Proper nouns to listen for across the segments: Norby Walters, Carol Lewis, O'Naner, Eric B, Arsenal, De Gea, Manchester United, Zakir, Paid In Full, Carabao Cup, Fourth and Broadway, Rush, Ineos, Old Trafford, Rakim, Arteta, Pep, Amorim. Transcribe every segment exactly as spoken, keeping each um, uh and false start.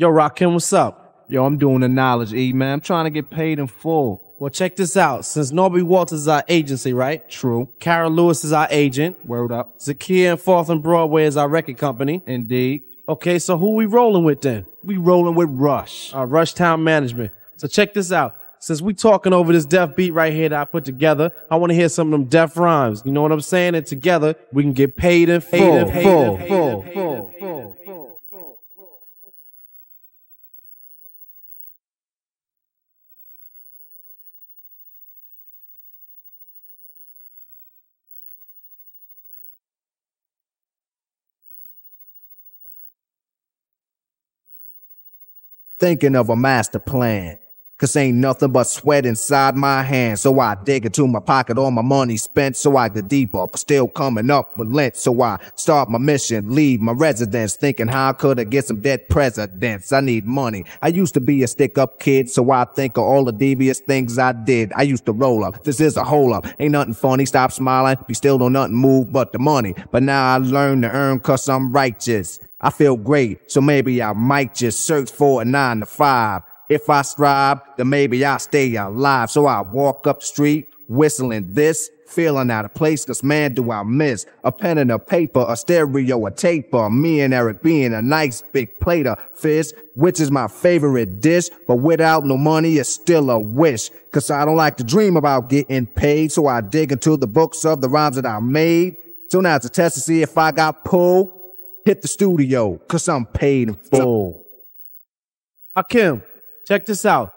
Yo, Rakim, what's up? Yo, I'm doing the knowledge, E, man. I'm trying to get paid in full. Well, check this out. Since Norby Walters is our agency, right? True. Carol Lewis is our agent. Word up. Zakir and Fourth and Broadway is our record company. Indeed. Okay, so who we rolling with then? We rolling with Rush. Our Rush Town Management. So check this out. Since we talking over this deaf beat right here that I put together, I want to hear some of them deaf rhymes. You know what I'm saying? And together, we can get paid in full. Paid in full. Paid in full. Paid in full. Paid in full. Thinking of a master plan, 'cause ain't nothing but sweat inside my hands. So I dig into my pocket, all my money spent. So I dig deeper, but still coming up with lint. So I start my mission, leave my residence, thinking how I could I get some dead presidents. I need money. I used to be a stick-up kid, so I think of all the devious things I did. I used to roll up. This is a hole up. Ain't nothing funny. Stop smiling. We still don't nothing move but the money. But now I learn to earn 'cause I'm righteous. I feel great, so maybe I might just search for a nine to five. If I strive, then maybe I stay alive. So I walk up the street, whistling this, feeling out of place, 'cause man, do I miss a pen and a paper, a stereo, a taper, me and Eric B and a nice big plate of fish, which is my favorite dish. But without no money, it's still a wish, 'cause I don't like to dream about getting paid. So I dig into the books of the rhymes that I made. So now it's a test to see if I got pulled. Hit the studio, 'cause I'm paid in full. Rakim, check this out.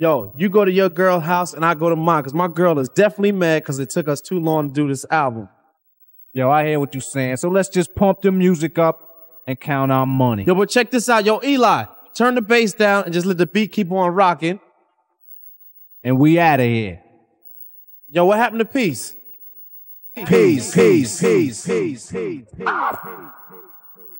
Yo, you go to your girl's house and I go to mine, 'cause my girl is definitely mad 'cause it took us too long to do this album. Yo, I hear what you're saying. So let's just pump the music up and count our money. Yo, but check this out. Yo, Eli, turn the bass down and just let the beat keep on rocking. And we out of here. Yo, what happened to peace? Peace, peace, peace, peace, peace, peace.